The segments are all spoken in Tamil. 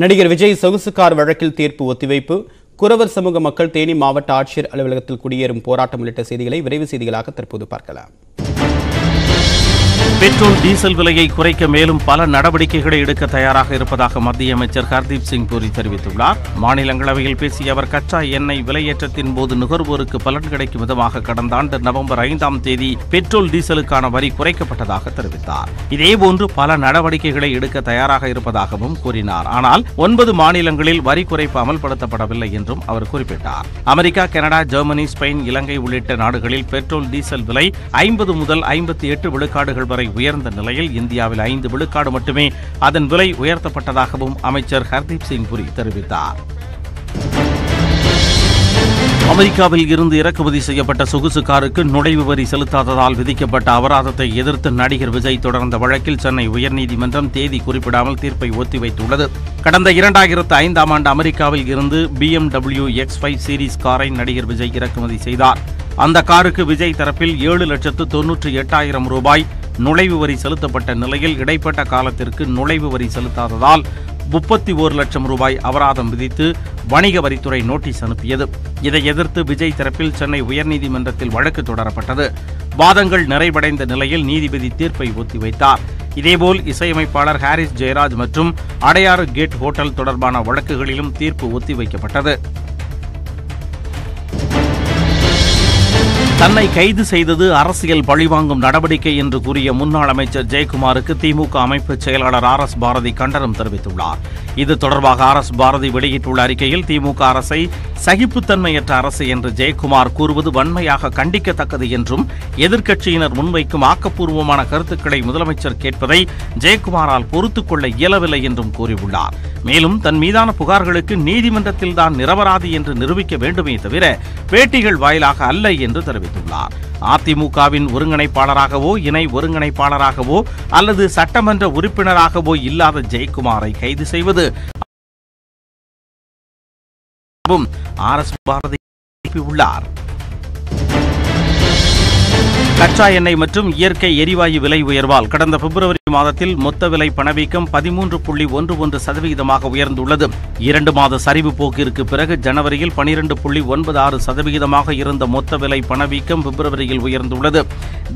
நடிகர் விஜய் சொகுசு கார் வழக்கில் தீர்ப்பு ஒத்திவைப்பு. குறவர் சமூக மக்கள் தேனி மாவட்ட ஆட்சியர் அலுவலகத்தில் குடியேறும் போராட்டம் உள்ளிட்ட செய்திகளை விரைவு செய்திகளாக தற்போது பார்க்கலாம். பெட்ரோல் டீசல் விலையை குறைக்க மேலும் பல நடவடிக்கைகளை எடுக்க தயாராக இருப்பதாக மத்திய அமைச்சர் ஹர்தீப் சிங் பூரி தெரிவித்துள்ளார். மாநிலங்களவையில் பேசிய அவர், கச்சா எண்ணெய் விலையேற்றத்தின் போது நுகர்வோருக்கு பலன் கிடைக்கும் விதமாக கடந்த ஆண்டு நவம்பர் 5ஆம் தேதி பெட்ரோல் டீசலுக்கான வரி குறைக்கப்பட்டதாக தெரிவித்தார். இதேபோன்று பல நடவடிக்கைகளை எடுக்க தயாராக இருப்பதாகவும் கூறினார். ஆனால் 9 மாநிலங்களில் வரி குறைப்பு அமல்படுத்தப்படவில்லை என்றும் அவர் குறிப்பிட்டார். America, Canada, Germany, Spain, Ilangai உள்ளிட்ட நாடுகளில் பெட்ரோல் டீசல் விலை 50 முதல் 58 விழுக்காடுகள் வரை உயர்ந்த நிலையில் இந்தியாவில் 5 விழுக்காடு மட்டுமே அதன் விலை உயர்த்தப்பட்டதாகவும் அமைச்சர் ஹர்தீப் சிங் புரி தெரிவித்தார். அமெரிக்காவில் இருந்து இறக்குமதி செய்யப்பட்ட சொகுசு காருக்கு நுழைவு வரி செலுத்தாததால் விதிக்கப்பட்ட அபராதத்தை எதிர்த்து நடிகர் விஜய் தொடர்ந்த வழக்கில் சென்னை உயர்நீதிமன்றம் தேதி குறிப்பிடாமல் தீர்ப்பை ஒத்திவைத்துள்ளது. கடந்த 2005ஆம் ஆண்டு அமெரிக்காவில் இருந்து BMW X5 சீரிஸ் காரை நடிகர் விஜய் இறக்குமதி செய்தார். அந்த காருக்கு விஜய் தரப்பில் 7,98,000 ரூபாய் நுழைவு வரி செலுத்தப்பட்ட நிலையில் இடைப்பட்ட காலத்திற்கு நுழைவு வரி செலுத்தாததால் 31 லட்சம் ரூபாய் அபராதம் விதித்து வணிக வரித்துறை நோட்டீஸ் அனுப்பியது. இதை எதிர்த்து விஜய் தரப்பில் சென்னை உயர்நீதிமன்றத்தில் வழக்கு தொடரப்பட்டது. வாதங்கள் நிறைவடைந்த நிலையில் நீதிபதி தீர்ப்பை ஒத்திவைத்தார். இதேபோல் இசையமைப்பாளர் ஹாரிஸ் ஜெயராஜ் மற்றும் அடையாறு கேட் ஹோட்டல் தொடர்பான வழக்குகளிலும் தீர்ப்பு ஒத்திவைக்கப்பட்டது. தன்னை கைது செய்தது அரசியல் பழிவாங்கும் நடவடிக்கை என்று கூறிய முன்னாள் அமைச்சர் ஜெயக்குமாருக்கு திமுக அமைப்பு செயலாளர் RS பாரதி கண்டனம் தெரிவித்துள்ளார். இது தொடர்பாக RS பாரதி வெளியிட்டுள்ள அறிக்கையில், திமுக அரசை சகிப்புத்தன்மையற்ற அரசு என்று ஜெயக்குமார் கூறுவது வன்மையாக கண்டிக்கத்தக்கது என்றும், எதிர்க்கட்சியினர் முன்வைக்கும் ஆக்கப்பூர்வமான கருத்துக்களை முதலமைச்சர் கேட்பதை ஜெயக்குமாரால் பொறுத்துக்கொள்ள இயலவில்லை என்றும் கூறியுள்ளார். மேலும் தன் மீதான புகார்களுக்கு நீதிமன்றத்தில்தான் நிரபராதி என்று நிரூபிக்க வேண்டுமே தவிர பேட்டிகள் வாயிலாக அல்ல என்று தெரிவித்துள்ளார். அதிமுகவின் ஒருங்கிணைப்பாளராகவோ இணை ஒருங்கிணைப்பாளராகவோ அல்லது சட்டமன்ற உறுப்பினராகவோ இல்லாத ஜெயக்குமாரை கைது செய்வது RS பாரதி கூறியுள்ளார். கச்சா எண்ணெய் மற்றும் இயற்கை எரிவாயு விலை உயர்வால் கடந்த பிப்ரவரி மாதத்தில் மொத்த விலை பணவீக்கம் 13.11% உயர்ந்துள்ளது. 2 மாத சரிவு போக்கிற்கு பிறகு ஜனவரியில் 12.96% இருந்த மொத்த விலை பணவீக்கம் பிப்ரவரியில் உயர்ந்துள்ளது.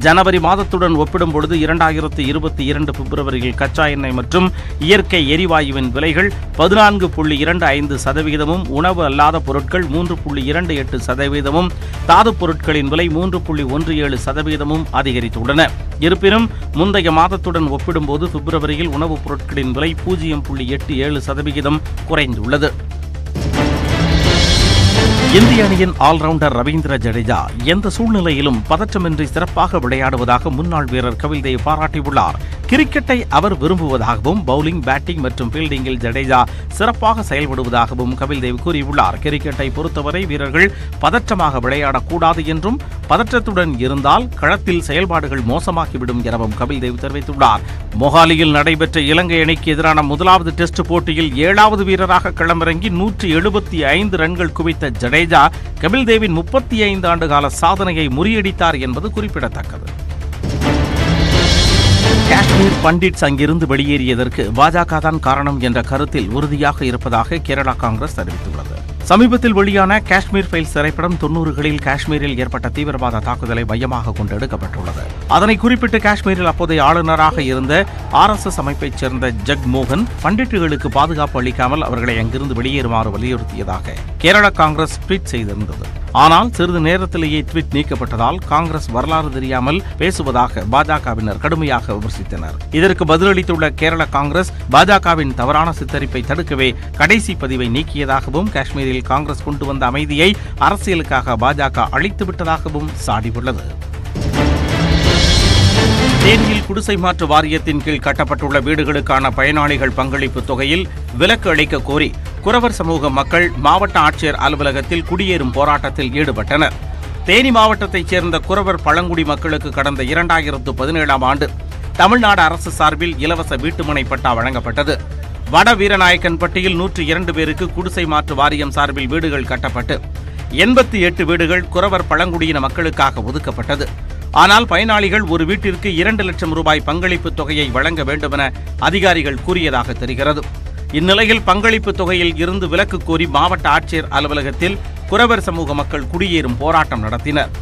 ஜனவரி மாதத்துடன் ஒப்பிடும்பொழுது 2022 பிப்ரவரியில் கச்சா எண்ணெய் மற்றும் இயற்கை எரிவாயுவின் விலைகள் 14.25%, உணவு அல்லாத பொருட்கள் 3.28%, தாதுப் பொருட்களின் விலை 3.17% அதிகரித்துள்ளன. இருப்பினும் முந்தைய மாதத்துடன் ஒப்பிடும்போது பிப்ரவரியில் உணவுப் பொருட்களின் விலை 0.87% குறைந்துள்ளது. இந்திய அணியின் ஆல்ரவுண்டர் ரவீந்திர ஜடேஜா எந்த சூழ்நிலையிலும் பதற்றமின்றி சிறப்பாக விளையாடுவதாக முன்னாள் வீரர் கபில்தேவ் பாராட்டியுள்ளார். கிரிக்கெட்டை அவர் விரும்புவதாகவும், பவுலிங், பேட்டிங் மற்றும் ஃபீல்டிங்கில் ஜடேஜா சிறப்பாக செயல்படுவதாகவும் கபில்தேவ் கூறியுள்ளார். கிரிக்கெட்டை பொறுத்தவரை வீரர்கள் பதற்றமாக விளையாடக்கூடாது என்றும், பதற்றத்துடன் இருந்தால் களத்தில் செயல்பாடுகள் மோசமாகிவிடும் எனவும் கபில்தேவ் தெரிவித்துள்ளார். மொஹாலியில் நடைபெற்ற இலங்கை அணிக்கு எதிரான முதலாவது டெஸ்ட் போட்டியில் 7வது வீரராக களமிறங்கி 175 ரன்கள் குவித்த ஜடேஜா கபில்தேவின் 35 ஆண்டுகால சாதனையை முறியடித்தார் என்பது குறிப்பிடத்தக்கது. காஷ்மீர் பண்டிட்ஸ் அங்கிருந்து வெளியேறியதற்கு பாஜக தான் காரணம் என்ற கருத்தில் உறுதியாக இருப்பதாக கேரளா காங்கிரஸ் தெரிவித்துள்ளது. சமீபத்தில் வெளியான காஷ்மீர் ஃபைல்ஸ் திரைப்படம் 90களில் காஷ்மீரில் ஏற்பட்ட தீவிரவாத தாக்குதலை மையமாக கொண்டு எடுக்கப்பட்டுள்ளது. அதனை குறிப்பிட்டு காஷ்மீரில் அப்போதைய ஆளுநராக இருந்த RSS அமைப்பைச் சேர்ந்த ஜக்மோகன் பண்டிட்டுகளுக்கு பாதுகாப்பு அளிக்காமல் அவர்களை அங்கிருந்து வெளியேறுமாறு வலியுறுத்தியதாக கேரளா காங்கிரஸ் ட்வீட் செய்திருந்தது. ஆனால் சிறிது நேரத்திலேயே ட்வீட் நீக்கப்பட்டதால் காங்கிரஸ் வரலாறு தெரியாமல் பேசுவதாக பாஜகவினர் கடுமையாக விமர்சித்தனர். இதற்கு பதிலளித்துள்ள கேரள காங்கிரஸ், பாஜகவின் தவறான சித்தரிப்பை தடுக்கவே கடைசி பதிவை நீக்கியதாகவும், காஷ்மீரில் காங்கிரஸ் கொண்டு வந்த அமைதியை அரசியலுக்காக பாஜக அழித்துவிட்டதாகவும் சாடியுள்ளது. தேனியில் குடிசை மாற்று வாரியத்தின் கீழ் கட்டப்பட்டுள்ள வீடுகளுக்கான பயனாளிகள் பங்களிப்பு தொகையில் விலக்கு அளிக்க கோரி குறவர் சமூக மக்கள் மாவட்ட ஆட்சியர் அலுவலகத்தில் குடியேறும் போராட்டத்தில் ஈடுபட்டனர். தேனி மாவட்டத்தைச் சேர்ந்த குறவர் பழங்குடி மக்களுக்கு கடந்த 2017ஆம் ஆண்டு தமிழ்நாடு அரசு சார்பில் இலவச வீட்டுமனை பட்டா வழங்கப்பட்டது. வட வீரநாயக்கன்பட்டியில் 102 பேருக்கு குடிசை மாற்று வாரியம் சார்பில் வீடுகள் கட்டப்பட்டு 88 வீடுகள் குறவர் பழங்குடியின மக்களுக்காக ஒதுக்கப்பட்டது. ஆனால் பயனாளிகள் ஒரு வீட்டிற்கு 2 லட்சம் ரூபாய் பங்களிப்பு தொகையை வழங்க வேண்டுமென அதிகாரிகள் கூறியதாக தெரிகிறது. இந்நிலையில் பங்களிப்பு தொகையில் இருந்து விலக்கு கோரி மாவட்ட ஆட்சியர் அலுவலகத்தில் குறவர் சமூக மக்கள் குடியேறும் போராட்டம் நடத்தினர்.